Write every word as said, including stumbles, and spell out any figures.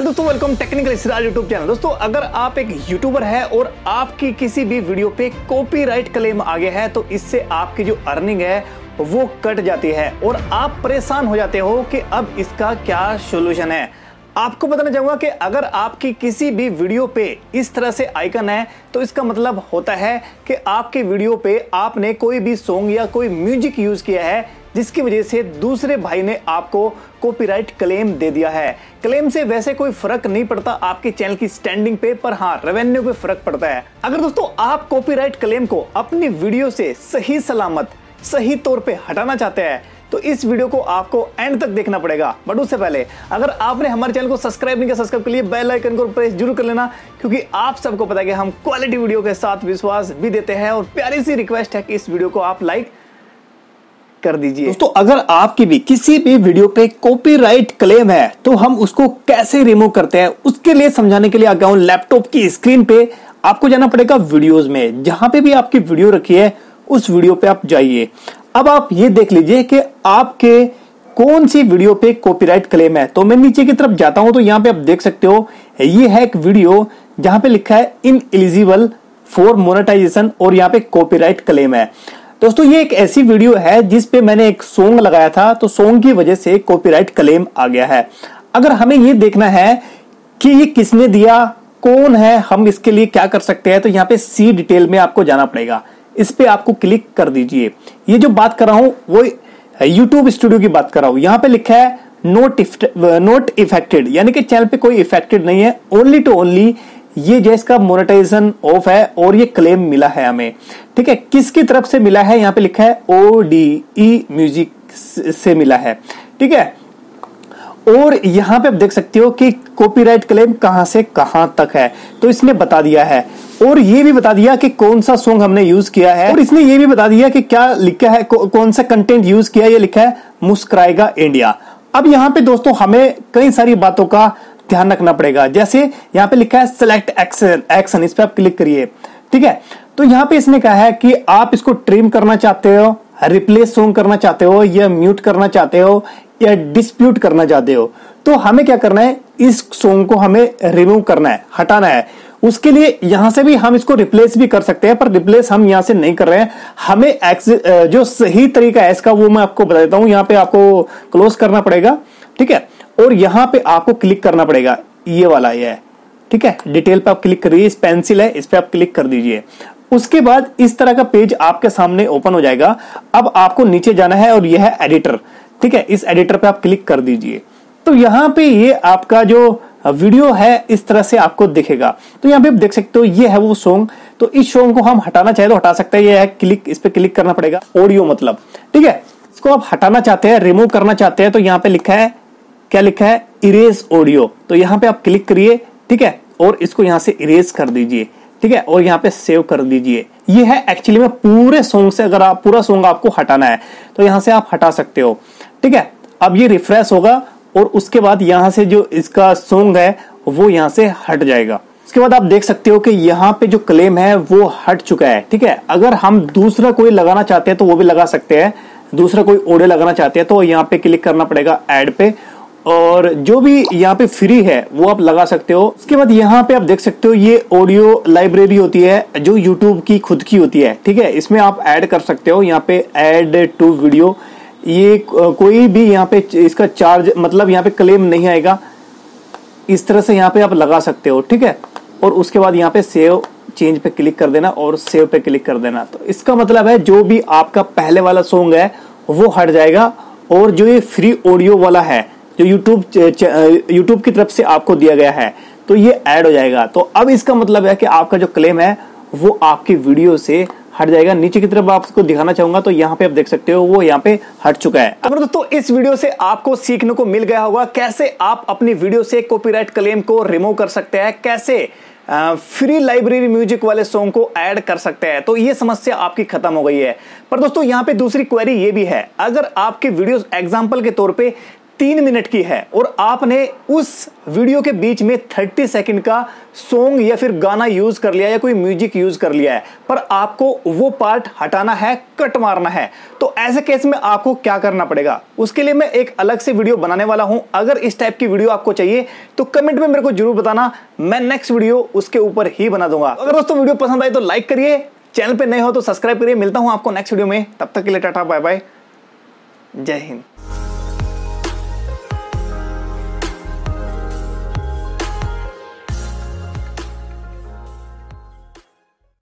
Hello दोस्तों, welcome technical Siraj YouTube channel. दोस्तों, अगर आप एक यूट्यूबर है और आपकी किसी भी वीडियो पे कॉपीराइट क्लेम आ गया है तो इससे आपकी जो अर्निंग है वो कट जाती है और आप परेशान हो जाते हो कि अब इसका क्या सॉल्यूशन है। आपको बताना चाहूँगा कि अगर आपकी किसी भी वीडियो पे इस तरह से आइकन है तो इसका मतलब होता है कि आपके वीडियो पे आपने कोई भी सॉन्ग या कोई म्यूजिक यूज़ किया है जिसकी वजह से दूसरे भाई ने आपको कॉपीराइट क्लेम दे दिया है। क्लेम से वैसे कोई फर्क नहीं पड़ता आपके चैनल की स्टैंडिंग पे, पर हाँ रेवेन्यू पे फर्क पड़ता है। अगर दोस्तों आप कॉपीराइट क्लेम को अपनी वीडियो से सही सलामत सही तौर पे हटाना चाहते हैं तो इस वीडियो को आपको एंड तक देखना पड़ेगा। बट उससे पहले अगर आपने हमारे चैनल को सब्सक्राइब नहीं किया, सब्सक्राइब के लिए बेल आइकन को प्रेस जरूर कर लेना, क्योंकि आप सबको पता है कि हम क्वालिटी वीडियो के साथ विश्वास भी देते हैं। और प्यारी सी रिक्वेस्ट है कि इस वीडियो को आप लाइक कर दीजिए। दोस्तों, अगर आपकी भी किसी भी वीडियो पे कॉपीराइट क्लेम है तो हम उसको कैसे रिमूव करते हैं, उसके लिए समझाने के लिए आ गया हूं लैपटॉप की स्क्रीन पे। आपको जाना पड़ेगा वीडियोस में, जहां पे भी आपकी वीडियो रखी है उस वीडियो पे आप जाइए। अब आप ये देख लीजिए कि आपके कौन सी वीडियो पे कॉपीराइट क्लेम है। तो मैं नीचे की तरफ जाता हूं तो यहाँ पे आप देख सकते हो ये है एक वीडियो जहां पे लिखा है इन एलिजिबल फॉर मोनेटाइजेशन और यहाँ पे कॉपीराइट क्लेम है। दोस्तों, ये एक ऐसी वीडियो है जिस पे मैंने एक सॉन्ग लगाया था तो सॉन्ग की वजह से कॉपीराइट क्लेम आ गया है। अगर हमें ये देखना है कि ये किसने दिया, कौन है, हम इसके लिए क्या कर सकते हैं तो यहाँ पे सी डिटेल में आपको जाना पड़ेगा। इस पे आपको क्लिक कर दीजिए। ये जो बात कर रहा हूँ वो यूट्यूब स्टूडियो की बात कर रहा हूँ। यहाँ पे लिखा है नोट नोट इफेक्टेड, यानी कि चैनल पे कोई इफेक्टेड नहीं है, ओनली टू ओनली ये जो इसका मोनेटाइजेशन ऑफ है और ये क्लेम मिला है हमें। ठीक है, किसकी तरफ से मिला है यहाँ पे लिखा है ओ डी ई म्यूजिक से मिला है। ठीक है, और यहाँ पे आप देख सकते हो कि कॉपीराइट क्लेम कहाँ से कहाँ तक है तो इसने बता दिया है और ये भी बता दिया कि कौन सा सॉन्ग हमने यूज किया है और इसने ये भी बता दिया कि क्या लिखा है, कौ, कौन सा कंटेंट यूज किया है। ये लिखा है मुस्कुराएगा इंडिया। अब यहाँ पे दोस्तों हमें कई सारी बातों का ध्यान रखना पड़ेगा। जैसे यहाँ पे लिखा है सिलेक्ट एक्शन एक्शन, इस पे आप क्लिक करिए। ठीक है, तो यहाँ पे इसने कहा है कि आप इसको ट्रिम करना चाहते हो, रिप्लेस सॉन्ग करना चाहते हो, या म्यूट करना चाहते हो, या डिस्प्यूट करना चाहते हो। तो हमें क्या करना है, इस सॉन्ग को हमें रिमूव करना है, हटाना है। उसके लिए यहां से भी हम इसको रिप्लेस भी कर सकते हैं, पर रिप्लेस हम यहां से नहीं कर रहे हैं। हमें जो सही तरीका है इसका वो मैं आपको बता देता हूँ। यहाँ पे आपको क्लोज करना पड़ेगा। ठीक है, और यहाँ पे आपको क्लिक करना पड़ेगा, ये वाला ये है। ठीक है, डिटेल पे आप क्लिक करिए, इस पेंसिल है इस पे आप क्लिक कर दीजिए। उसके बाद इस तरह का पेज आपके सामने ओपन हो जाएगा। अब आपको नीचे जाना है और यह है एडिटर। ठीक है, इस एडिटर पे आप क्लिक कर दीजिए। तो यहाँ पे ये आपका जो वीडियो है इस तरह से आपको दिखेगा। तो यहाँ पे आप देख सकते हो ये है वो सॉन्ग। तो इस सॉन्ग को हम हटाना चाहे तो हटा सकते हैं, ये है क्लिक, इस पे क्लिक करना पड़ेगा, ऑडियो मतलब। ठीक है, इसको आप हटाना चाहते हैं, रिमूव करना चाहते हैं तो यहाँ पे लिखा है, क्या लिखा है, इरेज ऑडियो। तो यहाँ पे आप क्लिक करिए। ठीक है, और इसको यहाँ से इरेज कर दीजिए। ठीक है, और यहाँ पे सेव कर दीजिए। ये है एक्चुअली में पूरे सॉन्ग से, अगर आप पूरा सॉन्ग आपको हटाना है तो यहाँ से आप हटा सकते हो। ठीक है, अब ये रिफ्रेश होगा और उसके बाद यहाँ से जो इसका सॉन्ग है वो यहाँ से हट जाएगा। उसके बाद आप देख सकते हो कि यहाँ पे जो क्लेम है वो हट चुका है। ठीक है, अगर हम दूसरा कोई लगाना चाहते हैं तो वो भी लगा सकते हैं। दूसरा कोई ऑडियो लगाना चाहते हैं तो यहाँ पे क्लिक करना पड़ेगा ऐड पे, और जो भी यहाँ पे फ्री है वो आप लगा सकते हो। उसके बाद यहाँ पे आप देख सकते हो ये ऑडियो लाइब्रेरी होती है जो यूट्यूब की खुद की होती है। ठीक है, इसमें आप ऐड कर सकते हो। यहाँ पे ऐड टू वीडियो, ये कोई भी यहाँ पे इसका चार्ज मतलब यहाँ पे क्लेम नहीं आएगा। इस तरह से यहाँ पे आप लगा सकते हो। ठीक है, और उसके बाद यहाँ पे सेव चेंज पे क्लिक कर देना और सेव पे क्लिक कर देना। तो इसका मतलब है जो भी आपका पहले वाला सॉन्ग है वो हट जाएगा और जो ये फ्री ऑडियो वाला है जो YouTube YouTube की तरफ से आपको दिया गया है तो ये ऐड हो जाएगा। तो अब इसका मतलब है कि आपका जो क्लेम है वो आपकी वीडियो से हट जाएगा। नीचे की तरफ आपको दिखाना चाहूंगा तो यहाँ पे आप देख सकते हो वो यहाँ पे हट चुका है। अब दोस्तों, इस वीडियो से आपको सीखने को मिल गया होगा कैसे आप अपनी वीडियो से कॉपीराइट क्लेम को रिमूव कर सकते हैं, कैसे फ्री लाइब्रेरी म्यूजिक वाले सॉन्ग को ऐड कर सकते हैं। तो ये समस्या आपकी खत्म हो गई है। पर दोस्तों यहाँ पे दूसरी क्वेरी ये भी है, अगर आपकी वीडियोस एग्जाम्पल के तौर पे तीन मिनट की है और आपने उस वीडियो के बीच में थर्टी सेकेंड का सॉन्ग या फिर गाना यूज कर लिया या कोई म्यूजिक यूज कर लिया है, पर आपको वो पार्ट हटाना है, कट मारना है, तो ऐसे केस में आपको क्या करना पड़ेगा उसके लिए मैं एक अलग से वीडियो बनाने वाला हूं। अगर इस टाइप की वीडियो आपको चाहिए तो कमेंट में मेरे को जरूर बताना, मैं नेक्स्ट वीडियो उसके ऊपर ही बना दूंगा। अगर दोस्तों वीडियो पसंद आई तो लाइक करिए, चैनल पे नए हो तो सब्सक्राइब करिए। मिलता हूं आपको नेक्स्ट वीडियो में, तब तक के लिए टाटा बाय बाय, जय हिंद।